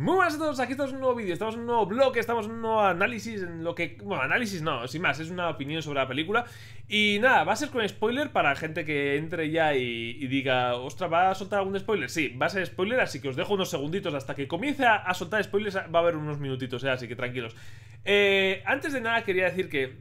Muy buenas a todos, aquí estamos en un nuevo vídeo, estamos en un nuevo blog, estamos en un nuevo análisis, en lo que... Bueno, análisis no, sin más, es una opinión sobre la película. Y nada, va a ser con spoiler para gente que entre ya y diga, ostras, ¿va a soltar algún spoiler? Sí, va a ser spoiler, así que os dejo unos segunditos hasta que comience a soltar spoilers, va a haber unos minutitos, así que tranquilos. Antes de nada quería decir que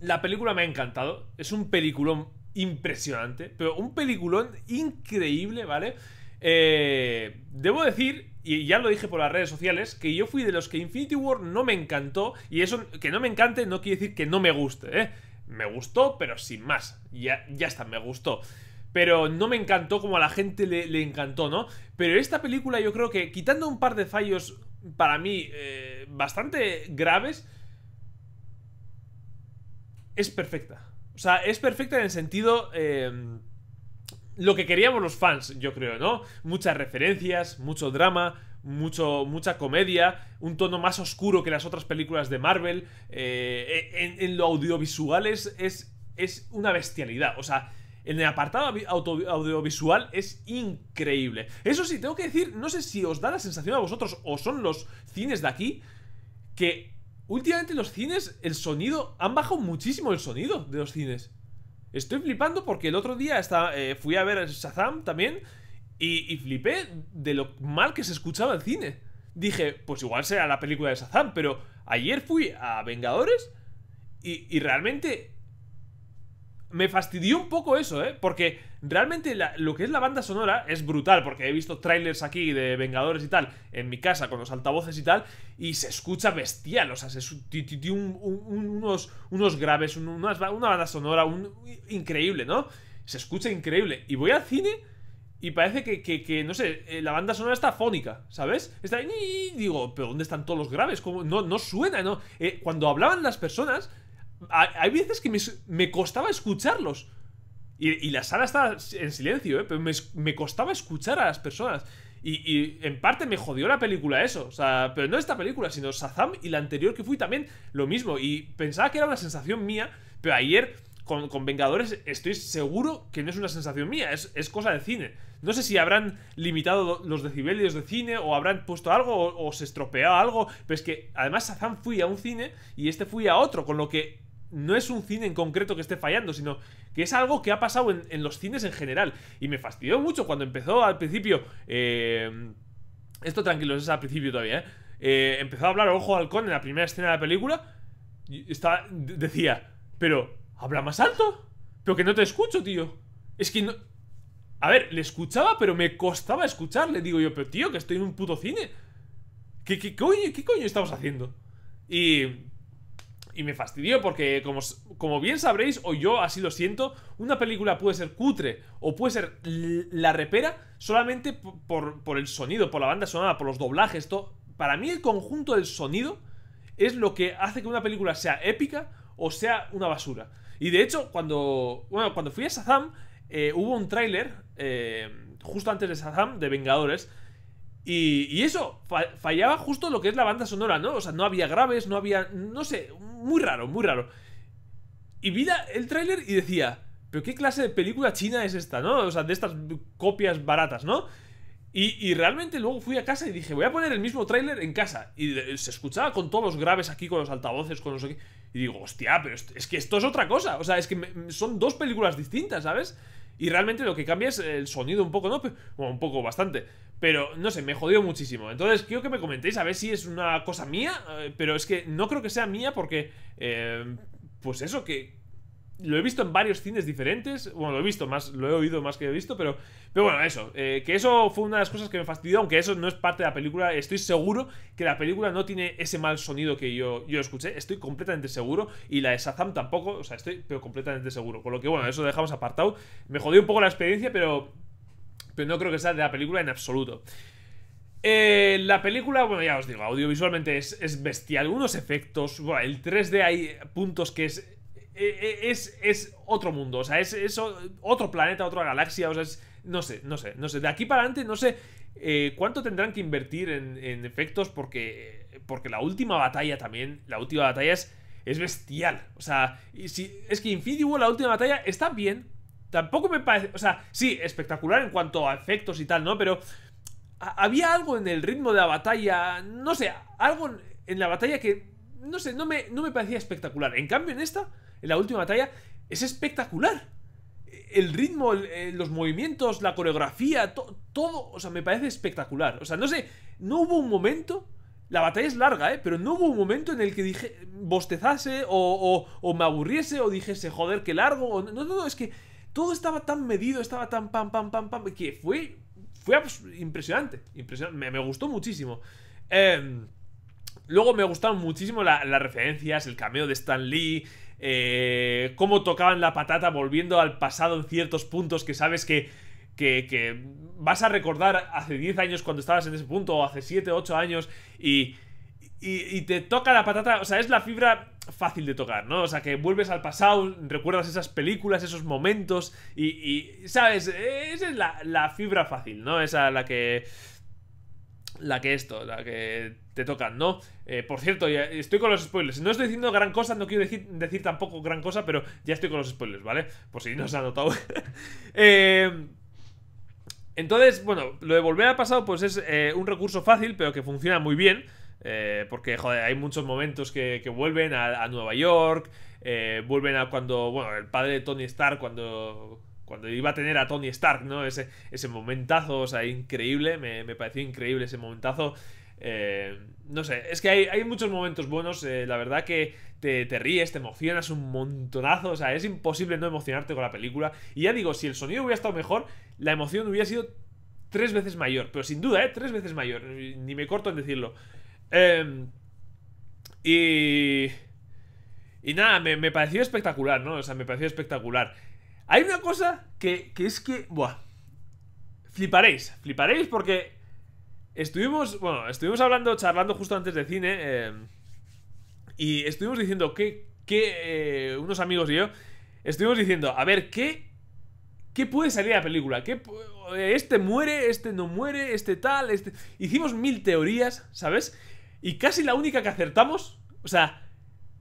la película me ha encantado, es un peliculón impresionante, pero un peliculón increíble, ¿vale? Debo decir, y ya lo dije por las redes sociales, que yo fui de los que Infinity War no me encantó. Y eso, que no me encante, no quiere decir que no me guste, ¿eh? Me gustó, pero sin más. Ya está, me gustó. Pero no me encantó como a la gente le encantó, ¿no? Pero esta película yo creo que, quitando un par de fallos para mí bastante graves, es perfecta. O sea, es perfecta en el sentido... lo que queríamos los fans, yo creo, ¿no? Muchas referencias, mucho drama, mucha comedia, un tono más oscuro que las otras películas de Marvel. En lo audiovisual es una bestialidad. O sea, en el apartado audiovisual es increíble. Eso sí, tengo que decir, no sé si os da la sensación a vosotros o son los cines de aquí, que últimamente los cines, el sonido, han bajado muchísimo el sonido de los cines. Estoy flipando porque el otro día fui a ver Shazam también y flipé de lo mal que se escuchaba el cine. Dije, pues igual será la película de Shazam, pero ayer fui a Vengadores y realmente me fastidió un poco eso, ¿eh? Porque realmente lo que es la banda sonora es brutal, porque he visto trailers aquí de Vengadores y tal, en mi casa con los altavoces y tal, y se escucha bestial, o sea, unos graves, una banda sonora increíble, ¿no? Se escucha increíble. Y voy al cine y parece que no sé, la banda sonora está fónica, ¿sabes? Está ahí, y digo, ¿pero dónde están todos los graves? ¿Cómo? No suena, ¿no? Cuando hablaban las personas... Hay veces que me costaba escucharlos. Y la sala estaba en silencio, pero me costaba escuchar a las personas. Y en parte me jodió la película eso. O sea, pero no esta película, sino Shazam y la anterior que fui también lo mismo. Y pensaba que era una sensación mía, pero ayer con Vengadores estoy seguro que no es una sensación mía, es cosa de cine. No sé si habrán limitado los decibelios de cine o habrán puesto algo o se estropeado algo. Pero es que además Shazam fui a un cine y este fui a otro, con lo que... No es un cine en concreto que esté fallando, sino que es algo que ha pasado en los cines en general. Y me fastidió mucho cuando empezó al principio... esto tranquilos, es al principio todavía, empezó a hablar Ojo Halcón en la primera escena de la película. Y decía, pero habla más alto, pero que no te escucho, tío. Es que no... A ver, le escuchaba, pero me costaba escucharle. Digo yo, pero tío, que estoy en un puto cine. ¿Qué coño estamos haciendo? Y me fastidió porque, como bien sabréis, o yo así lo siento, una película puede ser cutre o puede ser la repera solamente por el sonido, por la banda sonora, por los doblajes, todo. Para mí el conjunto del sonido es lo que hace que una película sea épica o sea una basura. Y de hecho, cuando fui a Shazam, hubo un tráiler justo antes de Shazam, de Vengadores. Y eso, fallaba justo lo que es la banda sonora, ¿no? O sea, no había graves, no había... No sé, muy raro, muy raro. Y vi el tráiler y decía, ¿pero qué clase de película china es esta, no? O sea, de estas copias baratas, ¿no? Y realmente luego fui a casa y dije, voy a poner el mismo tráiler en casa. Y se escuchaba con todos los graves aquí, con los altavoces, con los... Y digo, hostia, pero es que esto es otra cosa. O sea, es que son dos películas distintas, ¿sabes? Y realmente lo que cambia es el sonido un poco, ¿no? Bueno, un poco, bastante. Pero, no sé, me jodió muchísimo. Entonces, quiero que me comentéis a ver si es una cosa mía. Pero es que no creo que sea mía porque... pues eso, que... Lo he visto en varios cines diferentes. Bueno, lo he visto más, lo he oído más que he visto, pero bueno, eso. Que eso fue una de las cosas que me fastidió, aunque eso no es parte de la película. Estoy seguro que la película no tiene ese mal sonido que yo escuché. Estoy completamente seguro. Y la de Shazam tampoco, o sea, estoy pero completamente seguro. Con lo que, bueno, eso lo dejamos apartado. Me jodió un poco la experiencia, pero no creo que sea de la película en absoluto. La película, bueno, ya os digo, audiovisualmente es bestial. Unos efectos, bueno, el 3D hay puntos que es otro mundo, o sea, es otro planeta, otra galaxia, o sea, no sé. De aquí para adelante no sé cuánto tendrán que invertir en efectos porque la última batalla también, la última batalla es bestial, o sea, es que Infinity War, la última batalla, está bien, tampoco me parece, o sea, sí, espectacular en cuanto a efectos y tal, ¿no? Pero había algo en el ritmo de la batalla, no sé, algo en la batalla que, no sé, no me parecía espectacular. En cambio en esta, en la última batalla, es espectacular. El ritmo, los movimientos, la coreografía, todo, o sea, me parece espectacular. O sea, no sé, no hubo un momento, la batalla es larga, pero no hubo un momento en el que dije, bostezase o me aburriese o dijese, joder, qué largo. O, no, es que todo estaba tan medido, estaba tan pam, que fue impresionante, me gustó muchísimo. Luego me gustaron muchísimo las referencias, el cameo de Stan Lee, cómo tocaban la patata volviendo al pasado en ciertos puntos que sabes que vas a recordar hace 10 años cuando estabas en ese punto, o hace 7, 8 años, y te toca la patata. O sea, es la fibra fácil de tocar, ¿no? O sea, que vuelves al pasado, recuerdas esas películas, esos momentos, y ¿sabes? Esa es la fibra fácil, ¿no? Esa la que te tocan, ¿no? Por cierto, ya estoy con los spoilers. No estoy diciendo gran cosa, no quiero decir tampoco gran cosa, pero ya estoy con los spoilers, ¿vale? Por si no se ha notado. Entonces, bueno, lo de volver al pasado pues es un recurso fácil, pero que funciona muy bien. Porque, joder, hay muchos momentos que vuelven a Nueva York, vuelven a cuando, bueno, el padre de Tony Stark, cuando iba a tener a Tony Stark, ¿no? Ese momentazo, o sea, increíble. Me pareció increíble ese momentazo. No sé, es que hay muchos momentos buenos. La verdad que te ríes, te emocionas un montonazo. O sea, es imposible no emocionarte con la película. Y ya digo, si el sonido hubiera estado mejor, la emoción hubiera sido 3 veces mayor. Pero sin duda, 3 veces mayor. Ni me corto en decirlo. Y nada, me pareció espectacular, ¿no? O sea, me pareció espectacular. Hay una cosa que es que... Buah, fliparéis porque estuvimos charlando justo antes de cine, y estuvimos diciendo que unos amigos y yo estuvimos diciendo, a ver, ¿qué puede salir de la película? Este muere, este no muere, este tal, este... Hicimos 1000 teorías, ¿sabes? Y casi la única que acertamos, o sea,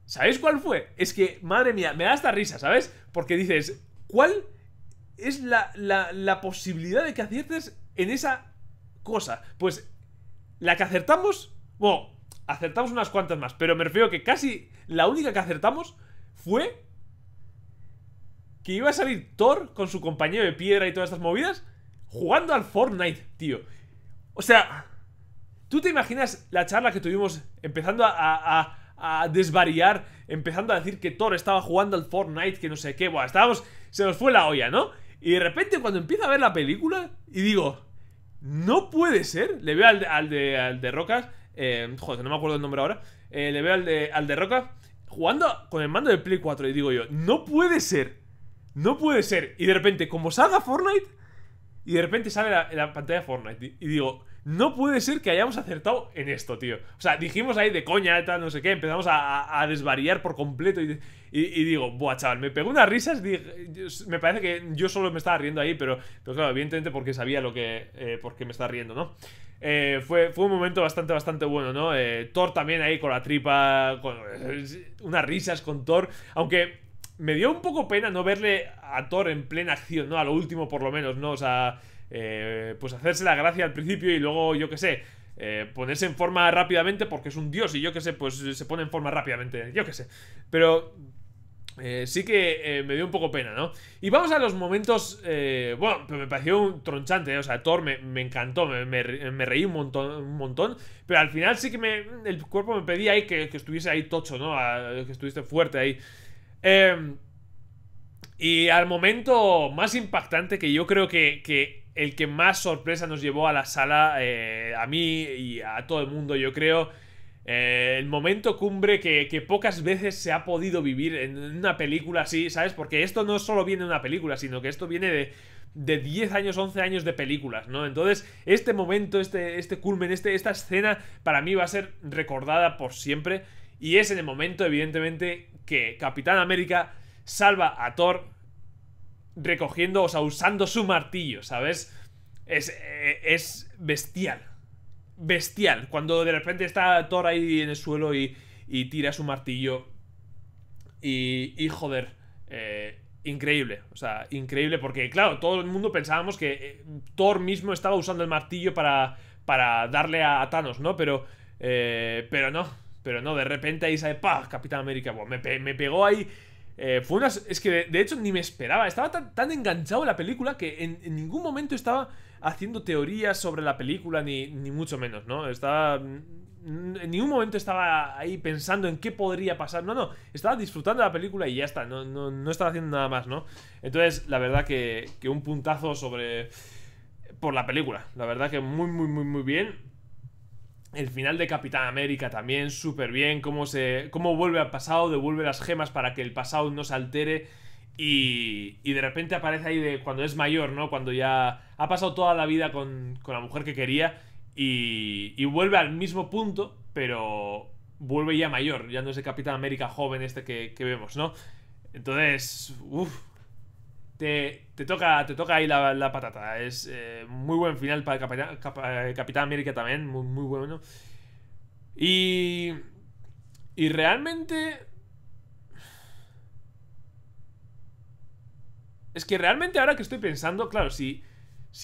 ¿sabéis cuál fue? Es que, madre mía, me da hasta risa, ¿sabes? Porque dices... ¿Cuál es la posibilidad de que aciertes en esa cosa? Pues la que acertamos... Bueno, acertamos unas cuantas más, pero me refiero que casi la única que acertamos fue que iba a salir Thor con su compañero de piedra y todas estas movidas jugando al Fortnite, tío. O sea, ¿tú te imaginas la charla que tuvimos empezando a desvariar, empezando a decir que Thor estaba jugando al Fortnite, que no sé qué? Bueno, estábamos... Se nos fue la olla, ¿no? Y de repente cuando empiezo a ver la película y digo, no puede ser. Le veo al de Rocas, joder, no me acuerdo el nombre ahora, le veo al de Rocas jugando con el mando de Play 4 y digo yo, no puede ser, no puede ser. Y de repente, como salga Fortnite, y de repente sale la pantalla Fortnite y digo, no puede ser que hayamos acertado en esto, tío. O sea, dijimos ahí de coña, tal, no sé qué. Empezamos a desvariar por completo. Y digo, buah, chaval, me pegó unas risas. Me parece que yo solo me estaba riendo ahí. Pero claro, evidentemente porque sabía lo que... porque me estaba riendo, ¿no? Fue un momento bastante bueno, ¿no? Thor también ahí con la tripa. Con unas risas con Thor. Aunque me dio un poco pena no verle a Thor en plena acción, ¿no? A lo último, por lo menos, ¿no? O sea... pues hacerse la gracia al principio y luego, yo que sé, ponerse en forma rápidamente porque es un dios y yo que sé, pues se pone en forma rápidamente, yo que sé. Pero sí que me dio un poco pena, ¿no? Y vamos a los momentos, bueno, pero me pareció un tronchante, ¿eh? O sea, Thor me encantó, me reí un montón, pero al final sí que el cuerpo me pedía ahí que estuviese ahí tocho, ¿no? Que estuviese fuerte ahí. Y al momento más impactante, que yo creo que el que más sorpresa nos llevó a la sala, a mí y a todo el mundo, yo creo, el momento cumbre que pocas veces se ha podido vivir en una película así, ¿sabes? Porque esto no solo viene de una película, sino que esto viene de 10 años, 11 años de películas, ¿no? Entonces, este momento, este culmen, esta escena, para mí va a ser recordada por siempre. Y es en el momento, evidentemente, que Capitán América salva a Thor recogiendo, o sea, usando su martillo, ¿sabes? Es bestial. Bestial. Cuando de repente está Thor ahí en el suelo y tira su martillo. Y joder. Increíble, o sea, increíble, porque claro, todo el mundo pensábamos que Thor mismo estaba usando el martillo para darle a Thanos, ¿no? Pero no, de repente ahí sale, ¡pah! Capitán América, bueno, me pegó ahí. Fue una... Es que de hecho ni me esperaba. Estaba tan enganchado en la película que en ningún momento estaba haciendo teorías sobre la película, ni mucho menos, ¿no? Estaba... En ningún momento estaba ahí pensando en qué podría pasar. No, estaba disfrutando de la película y ya está. No estaba haciendo nada más, ¿no? Entonces, la verdad que un puntazo sobre... Por la película. La verdad que muy bien. El final de Capitán América también, súper bien. Cómo vuelve al pasado, devuelve las gemas para que el pasado no se altere. Y de repente aparece ahí cuando es mayor, ¿no? Cuando ya ha pasado toda la vida con la mujer que quería. Y vuelve al mismo punto, pero vuelve ya mayor. Ya no es el Capitán América joven este que vemos, ¿no? Entonces, uff, te toca ahí la patata. Es muy buen final para Capitán América también, muy bueno. Y realmente... Es que realmente ahora que estoy pensando, claro, si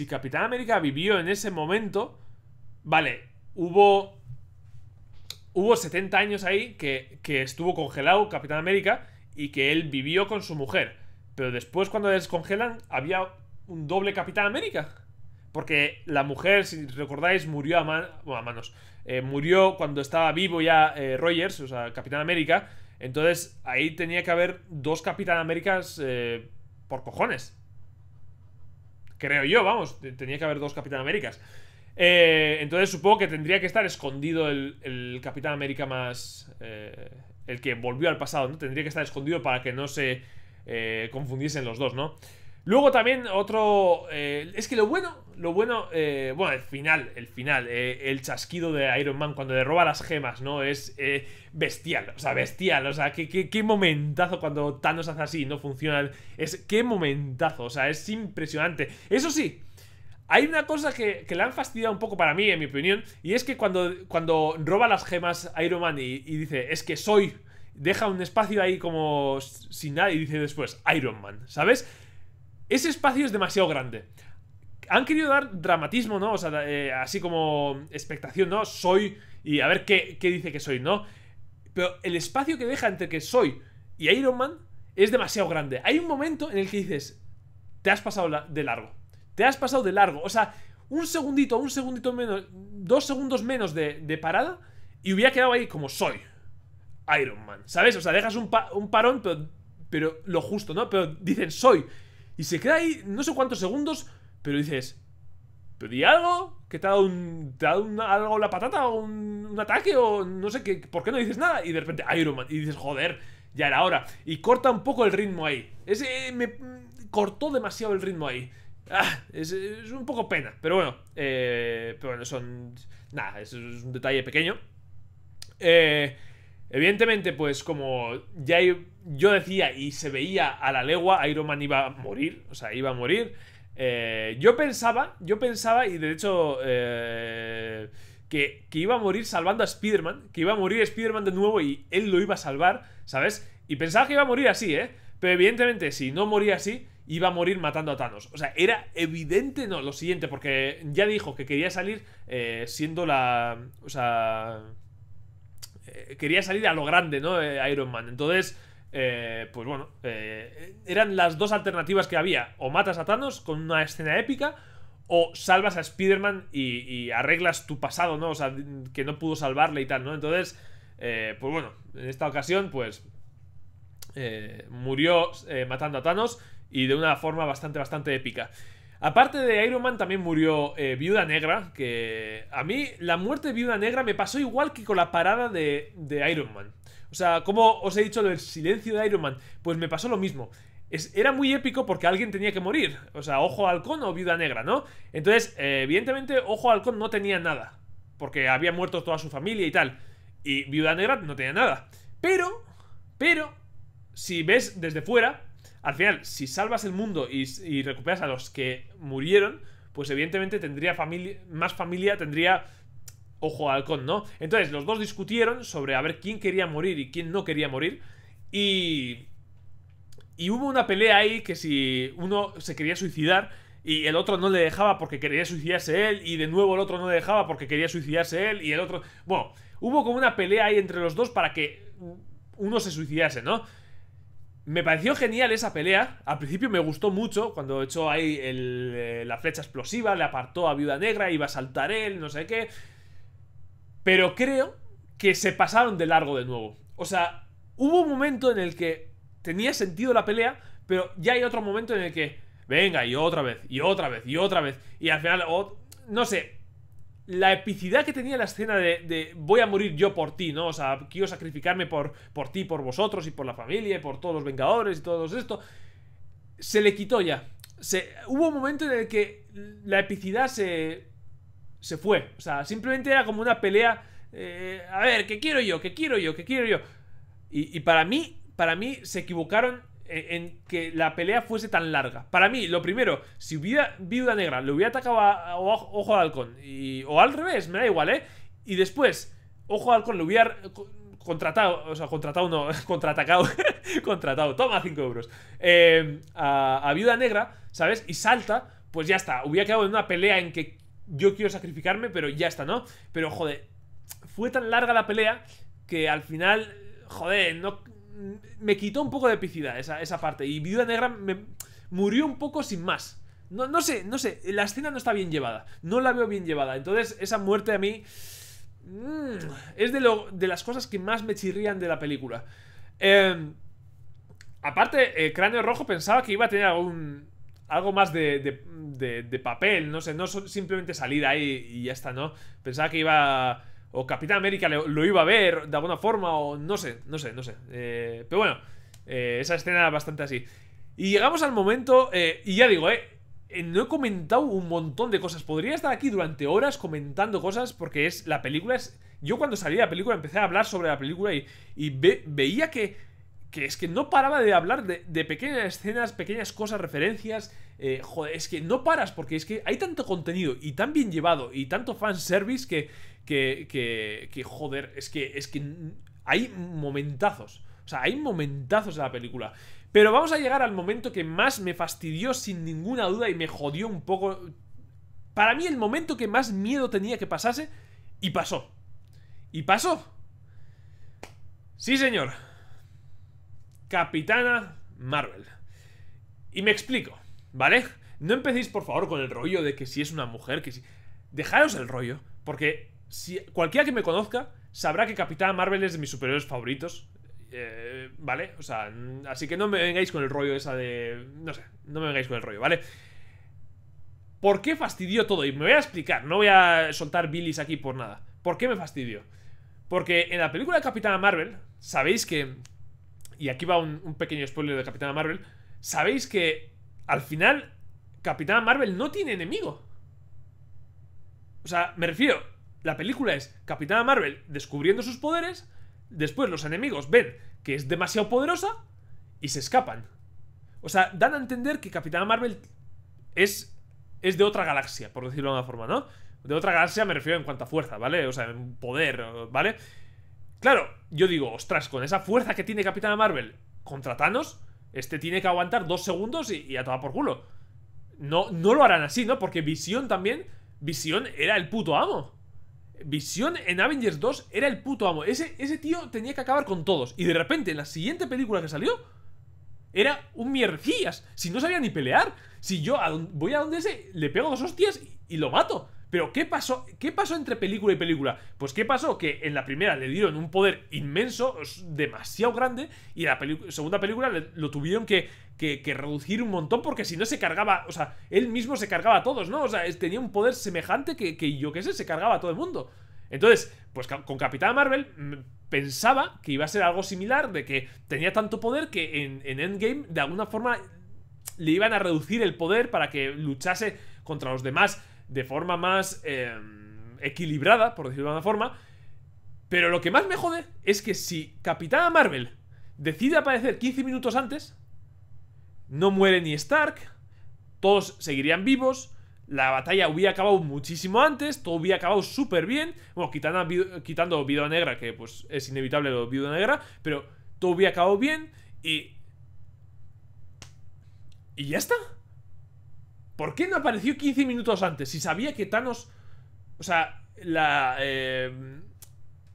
Capitán América vivió en ese momento... Vale, hubo 70 años ahí que estuvo congelado Capitán América y que él vivió con su mujer. Pero después, cuando descongelan, había un doble Capitán América. Porque la mujer, si recordáis, murió a manos. Murió cuando estaba vivo ya Rogers, o sea, Capitán América. Entonces, ahí tenía que haber dos Capitán Américas por cojones. Creo yo, vamos, tenía que haber dos Capitán Américas. Entonces supongo que tendría que estar escondido el Capitán América más... el que volvió al pasado, ¿no? Tendría que estar escondido para que no se confundiesen los dos, ¿no? Luego también otro... es que lo bueno... bueno, el final. El chasquido de Iron Man cuando le roba las gemas, ¿no? Es bestial, o sea, bestial. O sea, qué momentazo cuando Thanos hace así, no funciona. Qué momentazo, o sea, es impresionante. Eso sí... Hay una cosa que la han fastidiado un poco para mí, en mi opinión, y es que cuando roba las gemas Iron Man y dice, es que soy, deja un espacio ahí como sin nada y dice después, Iron Man, ¿sabes? Ese espacio es demasiado grande. Han querido dar dramatismo, ¿no? O sea, así como expectación, ¿no? Soy, y a ver qué dice que soy, ¿no? Pero el espacio que deja entre que soy y Iron Man es demasiado grande. Hay un momento en el que dices, te has pasado de largo. Te has pasado de largo, o sea, un segundito menos, 2 segundos menos de parada y hubiera quedado ahí como soy Iron Man, ¿sabes? O sea, dejas un parón, pero lo justo, ¿no? Pero dicen soy y se queda ahí no sé cuántos segundos, pero dices, pero di algo, que te ha dado algo la patata o un ataque o no sé qué, ¿por qué no dices nada? Y de repente Iron Man y dices, joder, ya era hora y corta un poco el ritmo ahí, me cortó demasiado el ritmo ahí. Es un poco pena, pero bueno, son... Nada, es un detalle pequeño. Evidentemente, pues como ya yo decía y se veía a la legua, Iron Man iba a morir, o sea, iba a morir. Yo pensaba, y de hecho, que iba a morir salvando a Spider-Man, que iba a morir Spider-Man de nuevo y él lo iba a salvar, ¿sabes? Y pensaba que iba a morir así, ¿eh? Pero evidentemente, si no moría así... Iba a morir matando a Thanos. O sea, era evidente, no, lo siguiente, porque ya dijo que quería salir siendo la... O sea... quería salir a lo grande, ¿no? Iron Man. Entonces, pues bueno, eran las dos alternativas que había. O matas a Thanos con una escena épica, o salvas a Spider-Man y arreglas tu pasado, ¿no? O sea, que no pudo salvarle y tal, ¿no? Entonces, pues bueno, en esta ocasión, pues... murió matando a Thanos... Y de una forma bastante épica. Aparte de Iron Man también murió Viuda Negra. Que a mí la muerte de Viuda Negra me pasó igual que con la parada de Iron Man. O sea, como os he dicho, el silencio de Iron Man, pues me pasó lo mismo. Era muy épico porque alguien tenía que morir. O sea, Ojo Halcón o Viuda Negra, ¿no? Entonces, evidentemente Ojo Halcón no tenía nada, porque había muerto toda su familia y tal. Y Viuda Negra no tenía nada. Pero si ves desde fuera, al final, si salvas el mundo y recuperas a los que murieron, pues evidentemente tendría más familia, tendría Ojo Halcón, ¿no? Entonces, los dos discutieron sobre a ver quién quería morir y quién no quería morir. Y hubo una pelea ahí que si uno se quería suicidar y el otro no le dejaba porque quería suicidarse él, y de nuevo el otro no le dejaba porque quería suicidarse él, y el otro... Bueno, hubo como una pelea ahí entre los dos para que uno se suicidase, ¿no? Me pareció genial esa pelea. Al principio me gustó mucho cuando echó ahí la flecha explosiva, le apartó a Viuda Negra, iba a saltar él, no sé qué. Pero creo que se pasaron de largo de nuevo. O sea, hubo un momento en el que tenía sentido la pelea, pero ya hay otro momento en el que venga, y otra vez, y otra vez, y otra vez. Y al final, no sé, la epicidad que tenía la escena de voy a morir yo por ti, ¿no? O sea, quiero sacrificarme por ti, por vosotros y por la familia y por todos los Vengadores y todo esto, se le quitó ya. Hubo un momento en el que la epicidad se fue. O sea, simplemente era como una pelea, a ver, ¿qué quiero yo? ¿Qué quiero yo? ¿Qué quiero yo? Y para mí se equivocaron en que la pelea fuese tan larga. Para mí, lo primero, si hubiera Viuda Negra, le hubiera atacado a Ojo Halcón, o al revés, me da igual, ¿eh? Y después, Ojo Halcón le hubiera contratado, o sea, contratado no, contraatacado, contratado, toma 5 euros, a Viuda Negra, ¿sabes? Y salta, pues ya está, hubiera quedado en una pelea en que yo quiero sacrificarme, pero ya está, ¿no? Pero, joder, fue tan larga la pelea que al final, joder, no... Me quitó un poco de epicidad esa parte. Y Viuda Negra murió un poco sin más. No sé, la escena no está bien llevada. No la veo bien llevada. Entonces esa muerte a mí es de las cosas que más me chirrían de la película. Aparte, Cráneo Rojo pensaba que iba a tener algo más de papel. No sé, no simplemente salir ahí y ya está, ¿no? Pensaba que iba... O Capitán América lo iba a ver de alguna forma, o no sé. Pero bueno, esa escena bastante así. Y llegamos al momento, y ya digo, no he comentado un montón de cosas. Podría estar aquí durante horas comentando cosas porque la película es... Yo cuando salí de la película empecé a hablar sobre la película y veía que es que no paraba de hablar de pequeñas escenas, pequeñas cosas, referencias... joder, es que no paras porque es que hay tanto contenido y tan bien llevado y tanto fanservice que joder, es que hay momentazos. O sea, hay momentazos en la película. Pero vamos a llegar al momento que más me fastidió sin ninguna duda y me jodió un poco. Para mí el momento que más miedo tenía que pasase, y pasó. ¿Y pasó? Sí, señor. Capitana Marvel. Y me explico, ¿vale? No empecéis, por favor, con el rollo de que si es una mujer, que si... Dejaros el rollo, porque si cualquiera que me conozca sabrá que Capitana Marvel es de mis superhéroes favoritos, ¿vale? O sea, así que no me vengáis con el rollo esa de... No sé, no me vengáis con el rollo, ¿vale? ¿Por qué fastidió todo? Y me voy a explicar, no voy a soltar bilis aquí por nada. ¿Por qué me fastidió? Porque en la película de Capitana Marvel, sabéis que... Y aquí va un pequeño spoiler de Capitana Marvel. Sabéis que al final Capitana Marvel no tiene enemigo. O sea, me refiero, la película es Capitana Marvel descubriendo sus poderes. Después los enemigos ven que es demasiado poderosa y se escapan. O sea, dan a entender que Capitana Marvel es de otra galaxia, por decirlo de alguna forma, ¿no? De otra galaxia me refiero en cuanto a fuerza, ¿vale? O sea, en poder, ¿vale? Claro, yo digo, ostras, con esa fuerza que tiene Capitana Marvel contra Thanos, este tiene que aguantar 2 segundos y a tomar por culo. No lo harán así, ¿no? Porque Visión también... Visión era el puto amo. Visión en Avengers 2 era el puto amo. Ese tío tenía que acabar con todos. Y de repente, en la siguiente película que salió, era un miercillas. Si no sabía ni pelear. Si yo voy a donde ese, le pego 2 hostias y lo mato. Pero ¿qué pasó? ¿Qué pasó entre película y película? Pues ¿qué pasó? Que en la primera le dieron un poder inmenso, demasiado grande, y en la segunda película lo tuvieron que reducir un montón porque si no se cargaba, o sea, él mismo se cargaba a todos, ¿no? O sea, tenía un poder semejante que yo qué sé, se cargaba a todo el mundo. Entonces, pues con Capitana Marvel pensaba que iba a ser algo similar, de que tenía tanto poder que en Endgame de alguna forma le iban a reducir el poder para que luchase contra los demás de forma más equilibrada, por decirlo de alguna forma. Pero lo que más me jode es que si Capitana Marvel decide aparecer 15 minutos antes, no muere ni Stark, todos seguirían vivos, la batalla hubiera acabado muchísimo antes, todo hubiera acabado súper bien. Bueno, quitando Viuda Negra, que pues es inevitable lo de Viuda Negra, pero todo hubiera acabado bien. Y ¿Y ya está? ¿Por qué no apareció 15 minutos antes? Si sabía que Thanos... O sea, la...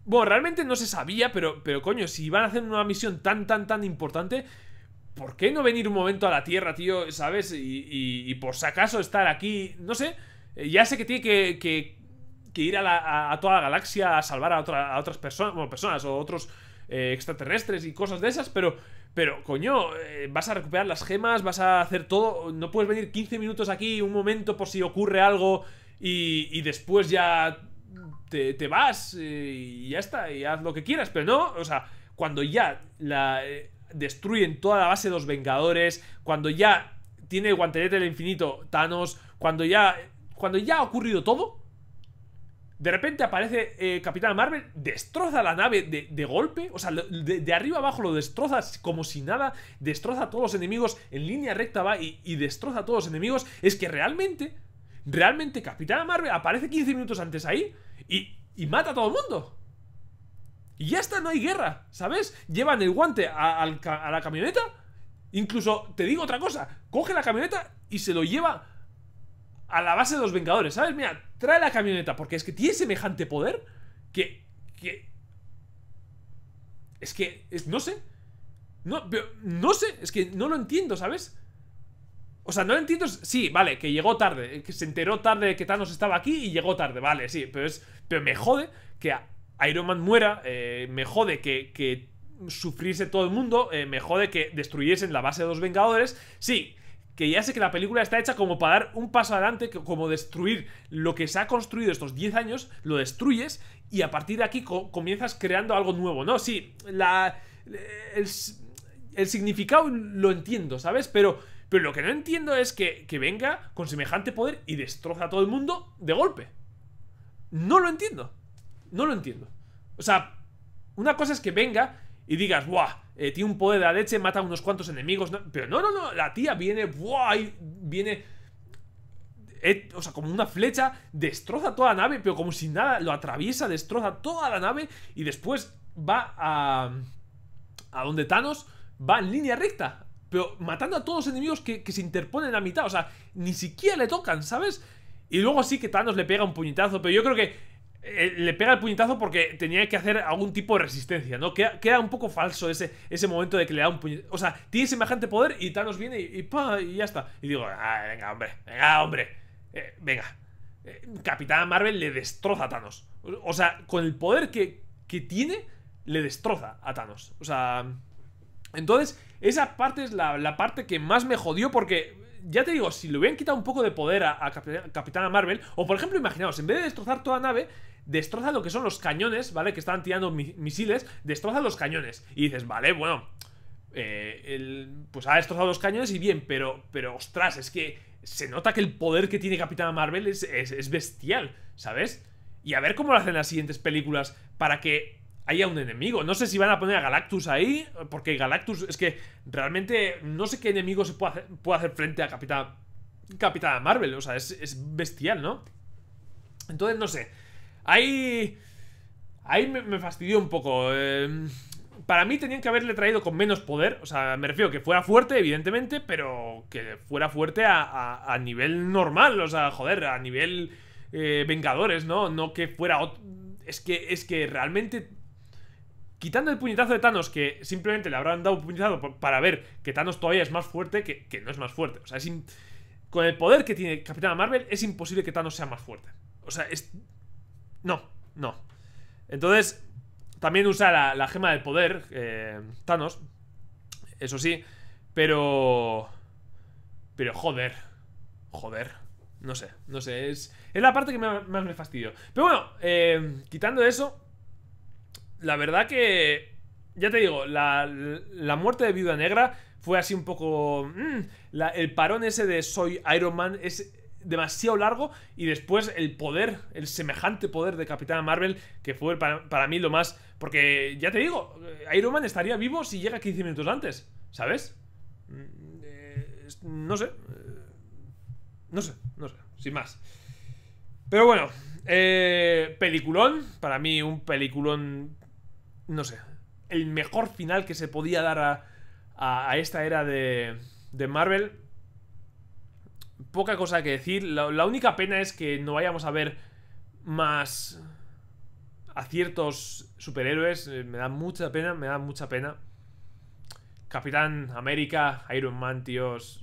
Bueno, realmente no se sabía, pero coño, si van a hacer una misión tan importante... ¿Por qué no venir un momento a la Tierra, tío? ¿Sabes? Y por si acaso estar aquí... No sé. Ya sé que tiene que ir a toda la galaxia a salvar a otras personas... Bueno, personas o otros extraterrestres y cosas de esas, pero... Pero, coño, vas a recuperar las gemas, vas a hacer todo... No puedes venir 15 minutos aquí, un momento por si ocurre algo... Y después ya te vas y ya está, y haz lo que quieras. Pero no, o sea, cuando ya destruyen toda la base de los Vengadores, cuando ya tiene el guantelete del infinito Thanos, cuando ya ha ocurrido todo, de repente aparece Capitana Marvel, destroza la nave de golpe. O sea, de arriba abajo lo destroza como si nada, destroza a todos los enemigos, en línea recta va y destroza a todos los enemigos. Es que realmente Capitana Marvel aparece 15 minutos antes ahí y mata a todo el mundo. Y ya está, no hay guerra, ¿sabes? Llevan el guante a la camioneta. Incluso, te digo otra cosa, coge la camioneta y se lo lleva a la base de los Vengadores, ¿sabes? Mira, trae la camioneta, porque es que tiene semejante poder que... Es que... no sé. No sé, es que no lo entiendo, ¿sabes? O sea, no lo entiendo... Sí, vale, que llegó tarde, que se enteró tarde de que Thanos estaba aquí y llegó tarde, vale, sí, pero me jode que Iron Man muera, me jode que sufriese todo el mundo, me jode que destruyesen la base de los Vengadores. Sí, que ya sé que la película está hecha como para dar un paso adelante, como destruir lo que se ha construido estos 10 años, lo destruyes y a partir de aquí comienzas creando algo nuevo, ¿no? Sí, el significado lo entiendo, ¿sabes? Pero lo que no entiendo es que venga con semejante poder y destroza a todo el mundo de golpe. No lo entiendo. No lo entiendo. O sea, una cosa es que venga y digas, ¡buah! Tiene un poder de la leche, mata a unos cuantos enemigos. No, pero no. La tía viene, ¡buah! Y viene... o sea, como una flecha, destroza toda la nave, pero como si nada, lo atraviesa, destroza toda la nave y después va a donde Thanos va en línea recta. Pero matando a todos los enemigos que se interponen en la mitad. O sea, ni siquiera le tocan, ¿sabes? Y luego sí que Thanos le pega un puñetazo. Pero yo creo que le pega el puñetazo porque tenía que hacer algún tipo de resistencia, ¿no? Queda un poco falso ese momento de que le da un puñetazo. O sea, tiene semejante poder y Thanos viene y ya está. Y digo, venga, hombre, venga, hombre. Venga. Capitán Marvel le destroza a Thanos. O sea, con el poder que tiene, le destroza a Thanos. O sea... Entonces, esa parte es la parte que más me jodió porque, ya te digo, si le hubieran quitado un poco de poder a Capitana Marvel, o por ejemplo, imaginaos, en vez de destrozar toda nave, destroza lo que son los cañones, ¿vale? Que estaban tirando misiles, destroza los cañones. Y dices, vale, bueno, pues ha destrozado los cañones y bien, pero ostras, es que se nota que el poder que tiene Capitana Marvel es bestial, ¿sabes? Y a ver cómo lo hacen las siguientes películas para que... haya un enemigo. No sé si van a poner a Galactus ahí, porque Galactus es que realmente no sé qué enemigo se puede hacer frente a Capitana Marvel. O sea, es bestial, ¿no? Entonces, no sé. Ahí me fastidió un poco. Para mí tenían que haberle traído con menos poder. O sea, me refiero que fuera fuerte, evidentemente, pero que fuera fuerte a nivel normal. O sea, joder, a nivel Vengadores, ¿no? No que fuera otro... Es que realmente... Quitando el puñetazo de Thanos, que simplemente le habrán dado un puñetazo para ver que Thanos todavía es más fuerte, que no es más fuerte. O sea, con el poder que tiene Capitana Marvel, es imposible que Thanos sea más fuerte. O sea, No. Entonces, también usa la gema del poder, Thanos. Eso sí, pero joder. No sé. Es la parte que más me fastidió. Pero bueno, quitando eso... La verdad que... Ya te digo, la muerte de Viuda Negra fue así un poco... el parón ese de soy Iron Man es demasiado largo. Y después el poder, el semejante poder de Capitana Marvel, que fue para mí lo más... Porque, ya te digo, Iron Man estaría vivo si llega 15 minutos antes, ¿sabes? No sé, sin más. Pero bueno, peliculón. Para mí un peliculón... No sé, el mejor final que se podía dar a esta era de Marvel. poca cosa que decir. La única pena es que no vayamos a ver más a ciertos superhéroes. Me da mucha pena, me da mucha pena. Capitán América, Iron Man, tíos.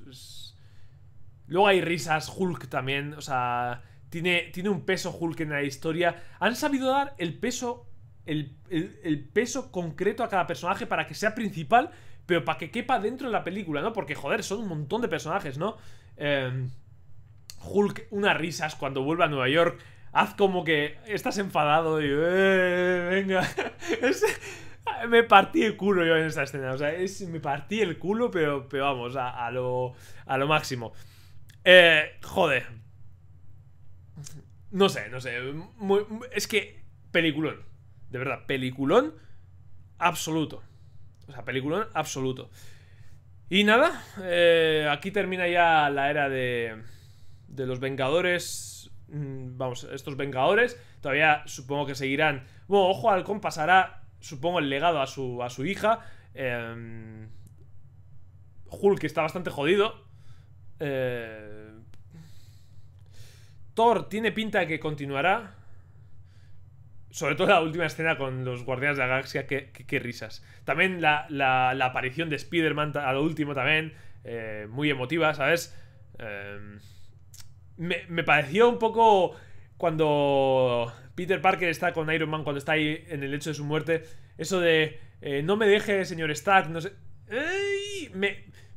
Luego hay risas, Hulk también. O sea, tiene un peso Hulk en la historia. Han sabido dar el peso, el peso concreto a cada personaje para que sea principal, pero para que quepa dentro de la película, ¿no? Porque, joder, son un montón de personajes, ¿no? Hulk, unas risas cuando vuelva a Nueva York. Haz como que estás enfadado y... venga. Me partí el culo yo en esta escena. O sea, me partí el culo, pero vamos, a lo máximo. Joder. No sé. Es que... peliculón. De verdad, peliculón absoluto. O sea, peliculón absoluto. Y nada, aquí termina ya la era de los Vengadores. Vamos, estos Vengadores todavía supongo que seguirán. Bueno, Ojo Halcón pasará, supongo, el legado a su hija. Hulk está bastante jodido. Thor tiene pinta de que continuará. Sobre todo la última escena con los Guardianes de la Galaxia, qué risas. También la aparición de Spider-Man a lo último también, muy emotiva, ¿sabes? Me pareció un poco cuando Peter Parker está con Iron Man, cuando está ahí en el lecho de su muerte, eso de no me deje, señor Stark, no sé...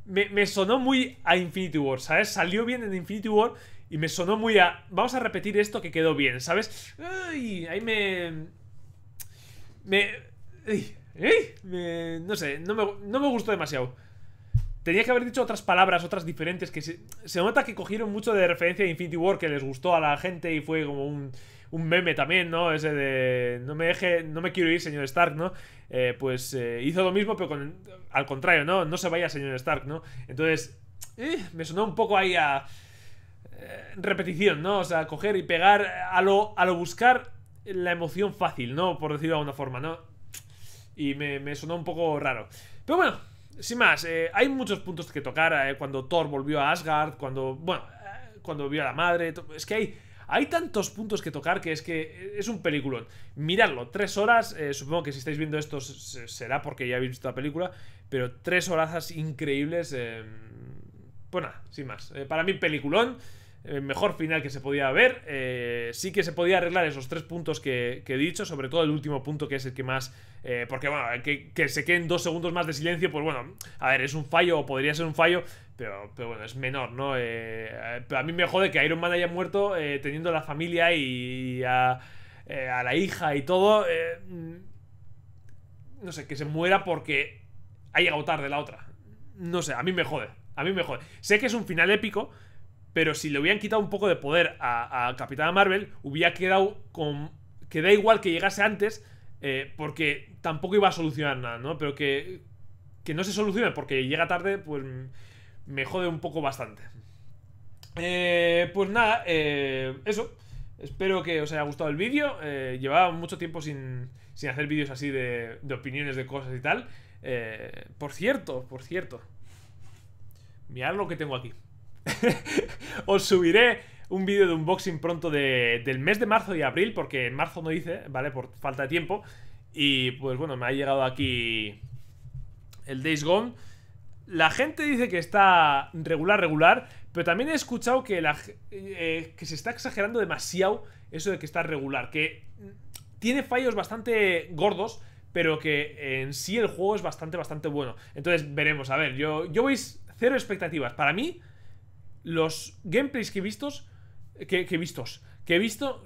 Me sonó muy a Infinity War, ¿sabes? Salió bien en Infinity War... Y me sonó muy a... Vamos a repetir esto que quedó bien, ¿sabes? Ay, ahí no sé, no me gustó demasiado. Tenía que haber dicho otras palabras, otras diferentes, que se nota que cogieron mucho de referencia a Infinity War, que les gustó a la gente y fue como un meme también, ¿no? Ese de... No me quiero ir, señor Stark, ¿no? Pues hizo lo mismo, pero al contrario, ¿no? No se vaya, señor Stark, ¿no? Entonces, me sonó un poco ahí a... repetición, ¿no? O sea, coger y pegar a lo buscar la emoción fácil, ¿no? Por decirlo de alguna forma, ¿no? Y me sonó un poco raro. Pero bueno, sin más, hay muchos puntos que tocar. Cuando Thor volvió a Asgard, cuando vio a la madre. Es que hay tantos puntos que tocar que es que es un peliculón. Miradlo, 3 horas. Supongo que si estáis viendo esto será porque ya habéis visto la película. Pero 3 horas increíbles. Pues nada, sin más. Para mí, peliculón. Mejor final que se podía ver. Sí que se podía arreglar esos 3 puntos que he dicho, sobre todo el último punto, que es el que más... porque bueno, que se queden 2 segundos más de silencio, pues bueno, a ver, es un fallo, o podría ser un fallo, pero bueno, es menor, ¿no? A mí me jode que Iron Man haya muerto teniendo a la familia y a la hija y todo. No sé, que se muera porque ha llegado tarde la otra. No sé, a mí me jode. Sé que es un final épico, pero si le hubieran quitado un poco de poder a Capitana Marvel, hubiera quedado con... Que da igual que llegase antes, porque tampoco iba a solucionar nada, ¿no? Pero que no se solucione porque llega tarde, pues me jode un poco bastante. Pues nada, eso. Espero que os haya gustado el vídeo. Llevaba mucho tiempo sin hacer vídeos así de opiniones de cosas y tal. Por cierto. Mirad lo que tengo aquí. Os subiré un vídeo de unboxing pronto del mes de marzo y abril, porque en marzo no hice, ¿vale? Por falta de tiempo. Y pues bueno, me ha llegado aquí el Days Gone. La gente dice que está regular, pero también he escuchado que se está exagerando demasiado eso de que está regular, que tiene fallos bastante gordos, pero que en sí el juego es bastante bueno. Entonces veremos, a ver, yo voy cero expectativas. Para mí, los gameplays que he visto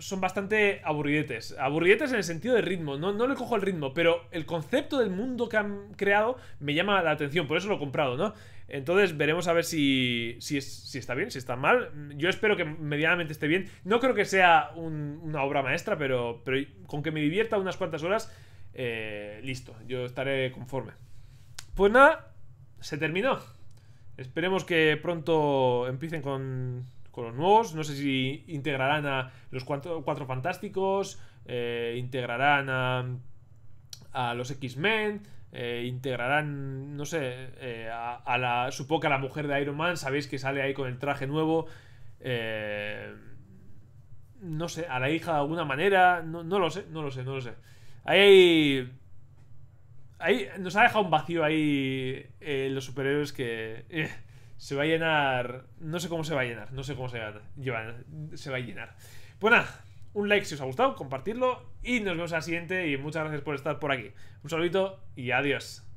son bastante aburridetes. Aburridetes en el sentido de ritmo. No le cojo el ritmo, pero el concepto del mundo que han creado me llama la atención. Por eso lo he comprado, ¿no? Entonces veremos a ver si está bien, si está mal. Yo espero que medianamente esté bien. No creo que sea una obra maestra, pero con que me divierta unas cuantas horas, listo. Yo estaré conforme. Pues nada, se terminó. Esperemos que pronto empiecen con los nuevos. No sé si integrarán a los 4 Fantásticos, integrarán a los X-Men, Integrarán, no sé, supongo que a la mujer de Iron Man, sabéis que sale ahí con el traje nuevo, no sé, a la hija de alguna manera, no lo sé. Ahí nos ha dejado un vacío ahí, los superhéroes que se va a llenar, no sé cómo se va a llenar. Pues nada, un like si os ha gustado, compartirlo y nos vemos en la siguiente y muchas gracias por estar por aquí. Un saludito y adiós.